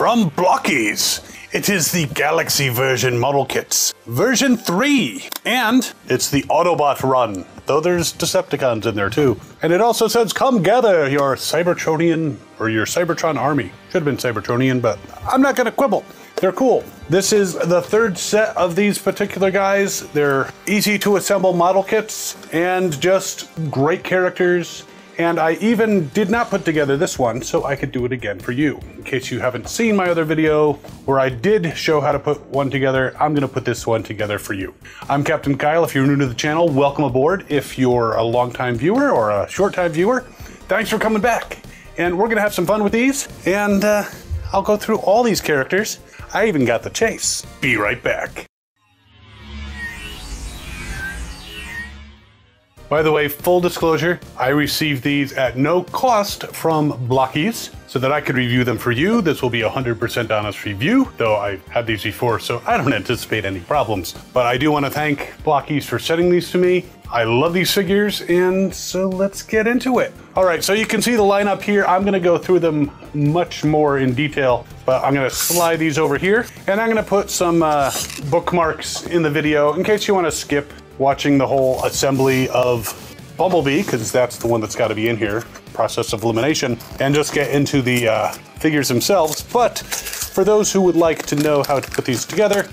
from Blokees. It is the Galaxy Version model kits, version 3, and it's the Autobot run, though there's Decepticons in there too. And it also says, come gather your Cybertronian, or your Cybertron army. Should have been Cybertronian, but I'm not gonna quibble. They're cool. This is the third set of these particular guys. They're easy to assemble model kits and just great characters. And I even did not put together this one, so I could do it again for you. In case you haven't seen my other video where I did show how to put one together, I'm gonna put this one together for you. I'm Captain Kyle. If you're new to the channel, welcome aboard. If you're a long-time viewer or a short-time viewer, thanks for coming back. And we're gonna have some fun with these, and I'll go through all these characters. I even got the chase. Be right back. By the way, full disclosure, I received these at no cost from Blokees so that I could review them for you. This will be a 100% honest review, though I've had these before, so I don't anticipate any problems. But I do want to thank Blokees for sending these to me. I love these figures, and so let's get into it. All right, so you can see the lineup here. I'm gonna go through them much more in detail, but I'm gonna slide these over here, and I'm gonna put some bookmarks in the video in case you wanna skip watching the whole assembly of Bumblebee, because that's the one that's got to be in here, process of elimination, and just get into the figures themselves. But for those who would like to know how to put these together,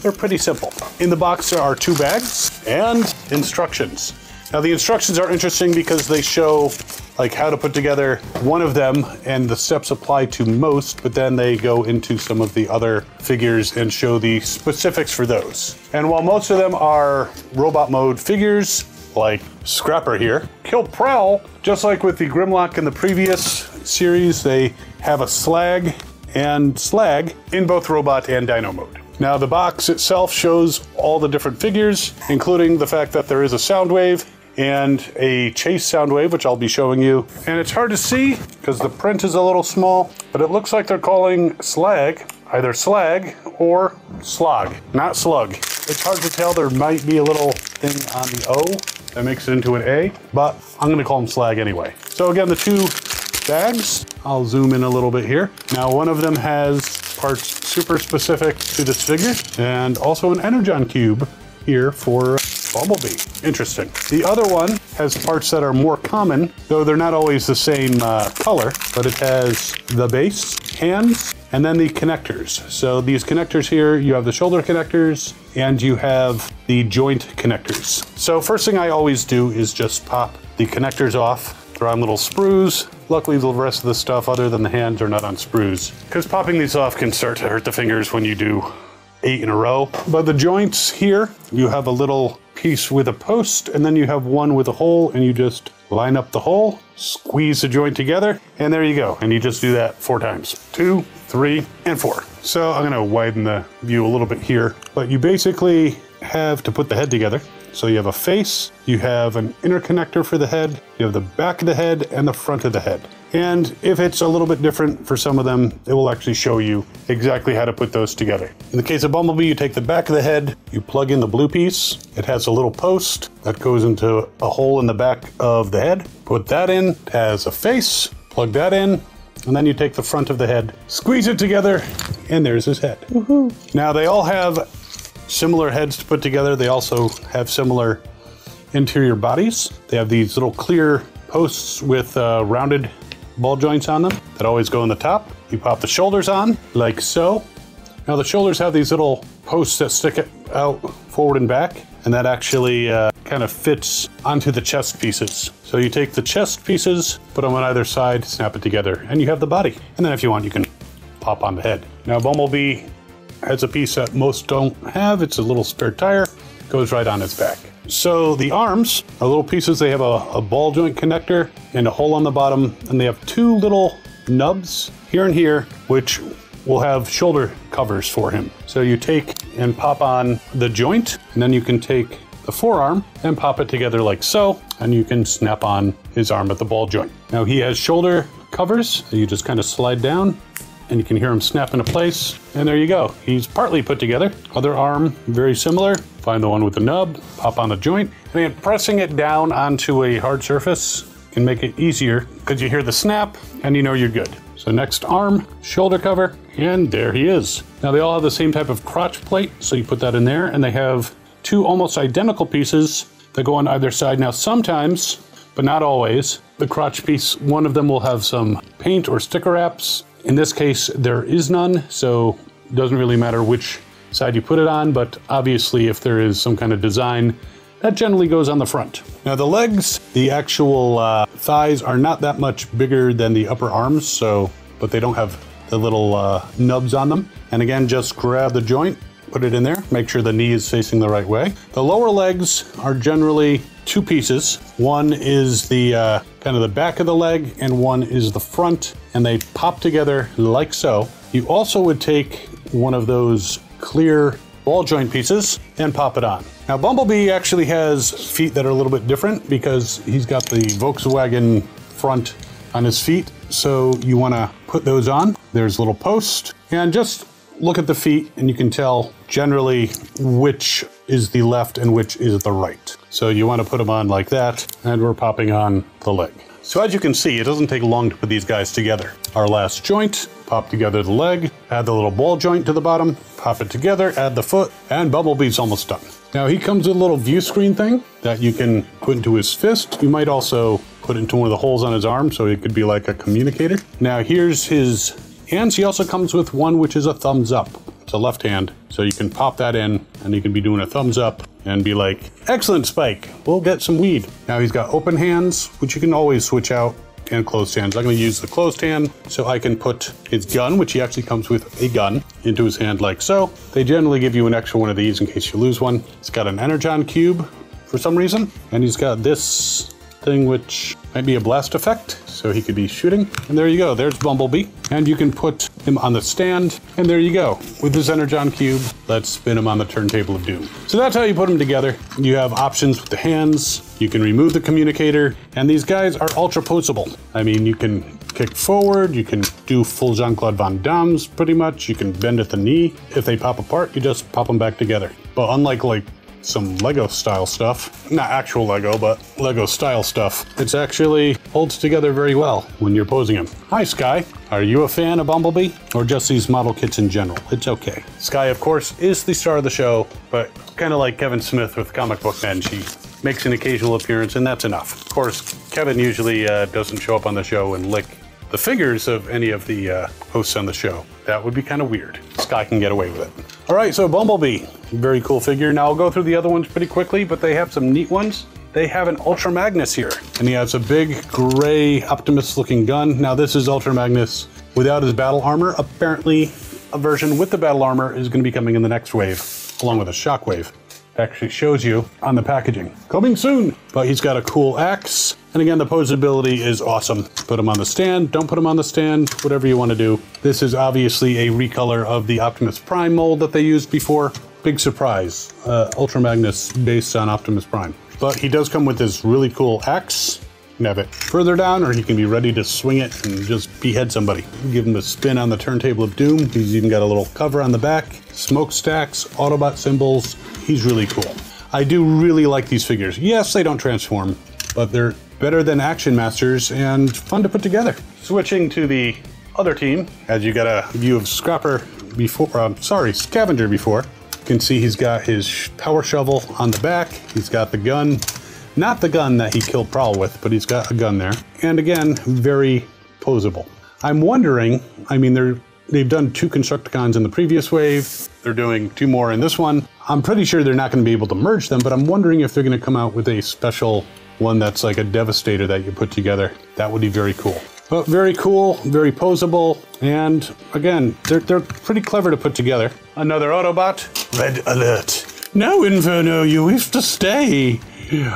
they're pretty simple. In the box there are two bags and instructions. Now the instructions are interesting because they show like how to put together one of them and the steps apply to most, but then they go into some of the other figures and show the specifics for those. And while most of them are robot mode figures, like Scrapper here, kill Prowl, just like with the Grimlock in the previous series, they have a Slag and Slag in both robot and dino mode. Now the box itself shows all the different figures, including the fact that there is a Soundwave and a chase Soundwave, which I'll be showing you. And it's hard to see because the print is a little small, but it looks like they're calling Slag either Slag or Slog, not Slug. It's hard to tell. There might be a little thing on the O that makes it into an A, but I'm gonna call them Slag anyway. So again, the two bags, I'll zoom in a little bit here. Now one of them has parts super specific to this figure and also an Energon cube here for Bumblebee. Interesting. The other one has parts that are more common, though they're not always the same color, but it has the base, hands, and then the connectors. So these connectors here, you have the shoulder connectors and you have the joint connectors. So first thing I always do is just pop the connectors off. They're on little sprues. Luckily, the rest of the stuff other than the hands are not on sprues, because popping these off can start to hurt the fingers when you do 8 in a row. But the joints here, you have a little piece with a post, and then you have one with a hole, and you just line up the hole, squeeze the joint together, and there you go. And you just do that 4 times. 2, 3, and 4. So I'm gonna widen the view a little bit here, but you basically have to put the head together. So you have a face, you have an inner connector for the head, you have the back of the head and the front of the head. And if it's a little bit different for some of them, it will actually show you exactly how to put those together. In the case of Bumblebee, you take the back of the head, you plug in the blue piece, it has a little post that goes into a hole in the back of the head, put that in as a face, plug that in, and then you take the front of the head, squeeze it together, and there's his head. Woohoo. Now they all have similar heads to put together. They also have similar interior bodies. They have these little clear posts with rounded ball joints on them that always go in the top. You pop the shoulders on, like so. Now the shoulders have these little posts that stick out forward and back, and that actually kind of fits onto the chest pieces. So you take the chest pieces, put them on either side, snap it together, and you have the body. And then if you want, you can pop on the head. Now Bumblebee has a piece that most don't have. It's a little spare tire, goes right on its back. So the arms are little pieces. They have a ball joint connector and a hole on the bottom, and they have two little nubs here and here, which will have shoulder covers for him. So you take and pop on the joint, and then you can take the forearm and pop it together like so, and you can snap on his arm at the ball joint. Now he has shoulder covers, so you just kind of slide down, and you can hear him snap into place. And there you go. He's partly put together. Other arm, very similar. Find the one with the nub, pop on the joint. And pressing it down onto a hard surface can make it easier because you hear the snap and you know you're good. So next, arm, shoulder cover, and there he is. Now they all have the same type of crotch plate, so you put that in there, and they have two almost identical pieces that go on either side. Now sometimes, but not always, the crotch piece, one of them will have some paint or sticker wraps. In this case, there is none, so it doesn't really matter which side you put it on, but obviously if there is some kind of design, that generally goes on the front. Now the legs, the actual thighs are not that much bigger than the upper arms, so, but they don't have the little nubs on them. And again, just grab the joint, put it in there, make sure the knee is facing the right way. The lower legs are generally two pieces. One is the kind of the back of the leg, and one is the front, and they pop together like so. You also would take one of those clear ball joint pieces and pop it on. Now Bumblebee actually has feet that are a little bit different because he's got the Volkswagen front on his feet. So you wanna put those on. There's a little post, and just look at the feet and you can tell generally which is the left and which is the right. So you wanna put them on like that, and we're popping on the leg. So as you can see, it doesn't take long to put these guys together. Our last joint, pop together the leg, add the little ball joint to the bottom, pop it together, add the foot, and Bumblebee's almost done. Now he comes with a little view screen thing that you can put into his fist. You might also put it into one of the holes on his arm, so it could be like a communicator. Now here's his hands. He also comes with one which is a thumbs up. It's a left hand, so you can pop that in and you can be doing a thumbs up and be like, excellent Spike, we'll get some weed. Now he's got open hands, which you can always switch out, and closed hands. I'm gonna use the closed hand so I can put his gun, which he actually comes with a gun, into his hand like so. They generally give you an extra one of these in case you lose one. He's got an Energon cube for some reason, and he's got this thing which might be a blast effect, so he could be shooting. And there you go, there's Bumblebee. And you can put him on the stand, and there you go. With his Energon cube, let's spin him on the turntable of doom. So that's how you put them together. You have options with the hands, you can remove the communicator, and these guys are ultra poseable. I mean, you can kick forward, you can do full Jean-Claude Van Damme's pretty much, you can bend at the knee. If they pop apart, you just pop them back together. But unlike like some Lego style stuff, not actual Lego, but Lego style stuff, it's actually holds together very well when you're posing him. Hi Sky, are you a fan of Bumblebee or just these model kits in general? It's okay. Sky of course is the star of the show, but kind of like Kevin Smith with Comic Book Men, she makes an occasional appearance and that's enough. Of course, Kevin usually doesn't show up on the show and lick the figures of any of the hosts on the show. That would be kind of weird. Sky can get away with it. All right, so Bumblebee, very cool figure. Now I'll go through the other ones pretty quickly, but they have some neat ones. They have an Ultra Magnus here, and he has a big gray Optimus looking gun. Now this is Ultra Magnus without his battle armor. Apparently a version with the battle armor is gonna be coming in the next wave, along with a Shockwave. It actually shows you on the packaging. Coming soon, but he's got a cool axe. And again, the posability is awesome. Put them on the stand, don't put them on the stand, whatever you want to do. This is obviously a recolor of the Optimus Prime mold that they used before. Big surprise, Ultra Magnus based on Optimus Prime. But he does come with this really cool axe. You can have it further down, or he can be ready to swing it and just behead somebody. Give him a spin on the turntable of doom. He's even got a little cover on the back. Smokestacks, Autobot symbols. He's really cool. I do really like these figures. Yes, they don't transform, but they're better than Action Masters and fun to put together. Switching to the other team, as you got a view of Scavenger before, you can see he's got his power shovel on the back. He's got the gun, not the gun that he killed Prowl with, but he's got a gun there. And again, very posable. I'm wondering, I mean, they've done two Constructicons in the previous wave. They're doing two more in this one. I'm pretty sure they're not gonna be able to merge them, but I'm wondering if they're gonna come out with a special one that's like a Devastator that you put together. That would be very cool. But very cool, very posable, and again, they're pretty clever to put together. Another Autobot, Red Alert. No, Inferno, you have to stay. You're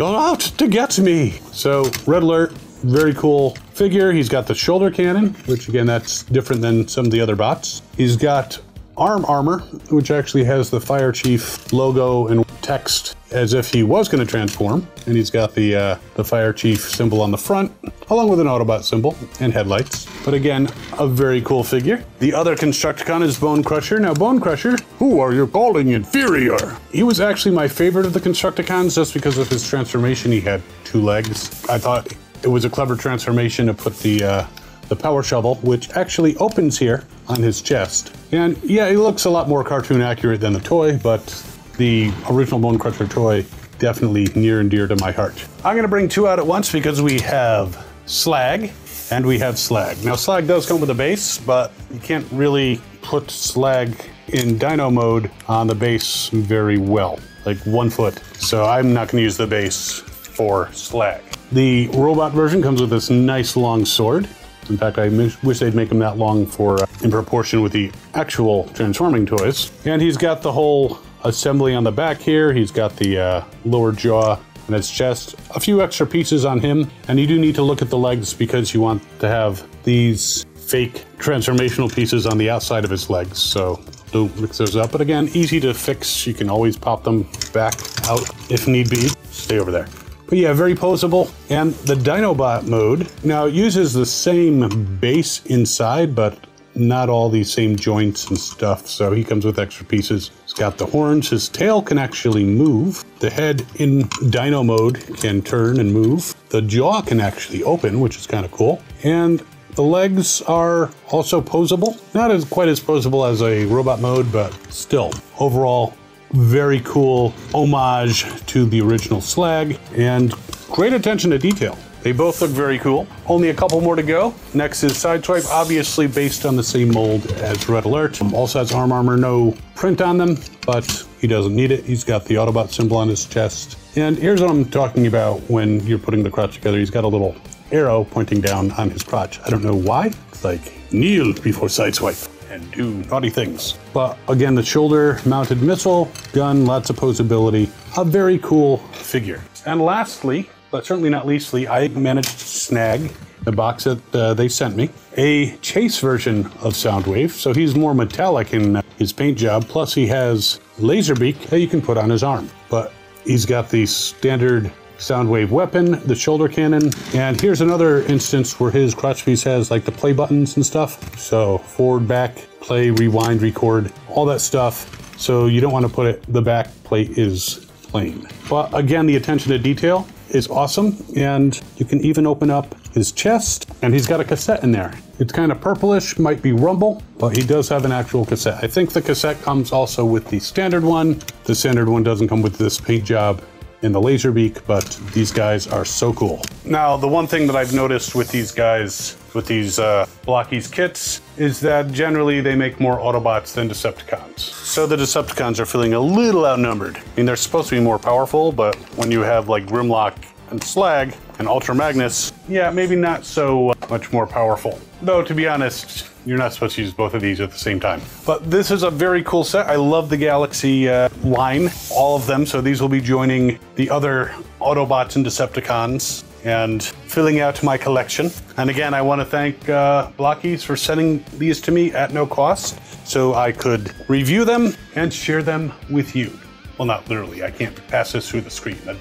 out to get me. So, Red Alert, very cool figure. He's got the shoulder cannon, which again, that's different than some of the other bots. He's got arm armor, which actually has the Fire Chief logo and text as if he was going to transform, and he's got the Fire Chief symbol on the front, along with an Autobot symbol and headlights. But again, a very cool figure. The other Constructicon is Bonecrusher. Now Bonecrusher, who are you calling inferior? He was actually my favorite of the Constructicons just because of his transformation. He had two legs. I thought it was a clever transformation to put the the power shovel, which actually opens here on his chest. And yeah, he looks a lot more cartoon accurate than the toy, but the original Bonecrusher toy definitely near and dear to my heart. I'm gonna bring two out at once because we have Slag and we have Slag. Now Slag does come with a base, but you can't really put Slag in dino mode on the base very well, like 1 foot. So I'm not gonna use the base for Slag. The robot version comes with this nice long sword. In fact, I wish they'd make him that long for in proportion with the actual transforming toys. And he's got the whole assembly on the back here. He's got the lower jaw and his chest. A few extra pieces on him. And you do need to look at the legs because you want to have these fake transformational pieces on the outside of his legs. So don't mix those up. But again, easy to fix. You can always pop them back out if need be. Stay over there. But yeah, very poseable. And the Dinobot mode, now it uses the same base inside, but not all the same joints and stuff. So he comes with extra pieces. He's got the horns, his tail can actually move. The head in dino mode can turn and move. The jaw can actually open, which is kind of cool. And the legs are also poseable. Not as quite as poseable as a robot mode, but still, overall, very cool homage to the original Slag and great attention to detail. They both look very cool. Only a couple more to go. Next is Sideswipe, obviously based on the same mold as Red Alert. Also has armor, no print on them, but he doesn't need it. He's got the Autobot symbol on his chest. And here's what I'm talking about when you're putting the crotch together. He's got a little arrow pointing down on his crotch. I don't know why. It's like, kneel before Sideswipe and do naughty things. But again, the shoulder mounted missile, gun, lots of posability, a very cool figure. And lastly, but certainly not leastly, I managed to snag the box that they sent me, a chase version of Soundwave. So he's more metallic in his paint job. Plus he has Laserbeak that you can put on his arm, but he's got the standard Soundwave weapon, the shoulder cannon, and here's another instance where his crotch piece has like the play buttons and stuff. So forward, back, play, rewind, record, all that stuff. So you don't want to put it, the back plate is plain. But again, the attention to detail is awesome. And you can even open up his chest and he's got a cassette in there. It's kind of purplish, might be Rumble, but he does have an actual cassette. I think the cassette comes also with the standard one. The standard one doesn't come with this paint job and the Laserbeak, but these guys are so cool. Now, the one thing that I've noticed with these guys, with these Blokees kits, is that generally they make more Autobots than Decepticons. So the Decepticons are feeling a little outnumbered. I mean, they're supposed to be more powerful, but when you have like Grimlock and Slag and Ultra Magnus, yeah, maybe not so much more powerful. Though, to be honest, you're not supposed to use both of these at the same time. But this is a very cool set. I love the Galaxy line, all of them. So these will be joining the other Autobots and Decepticons and filling out my collection. And again, I want to thank Blokees for sending these to me at no cost so I could review them and share them with you. Well, not literally. I can't pass this through the screen. That'd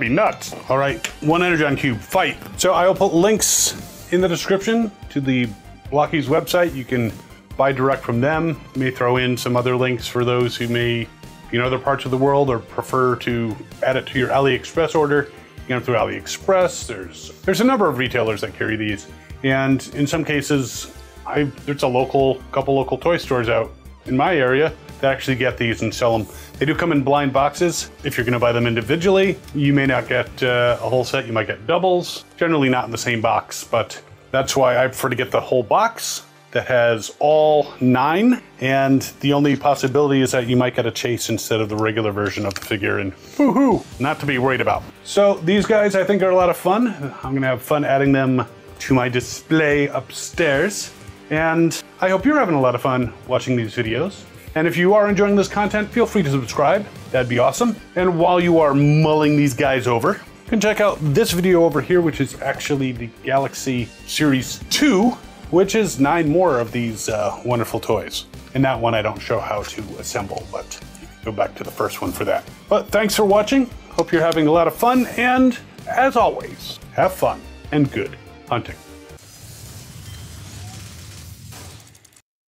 be nuts. All right, one Energon cube, fight. So I will put links in the description to the Blokees website. You can buy direct from them. May throw in some other links for those who may be in other parts of the world or prefer to add it to your AliExpress order. You can get them through AliExpress. There's a number of retailers that carry these. And in some cases, there's a couple local toy stores out in my area that actually get these and sell them. They do come in blind boxes. If you're gonna buy them individually, you may not get a whole set, you might get doubles. Generally not in the same box, but that's why I prefer to get the whole box that has all 9, and the only possibility is that you might get a chase instead of the regular version of the figure, and woohoo, not to be worried about. So these guys I think are a lot of fun. I'm gonna have fun adding them to my display upstairs, and I hope you're having a lot of fun watching these videos. And if you are enjoying this content, feel free to subscribe, that'd be awesome. And while you are mulling these guys over, you can check out this video over here, which is actually the Galaxy Series 2, which is 9 more of these wonderful toys. And that one I don't show how to assemble, but go back to the first one for that. But thanks for watching. Hope you're having a lot of fun. And as always, have fun and good hunting.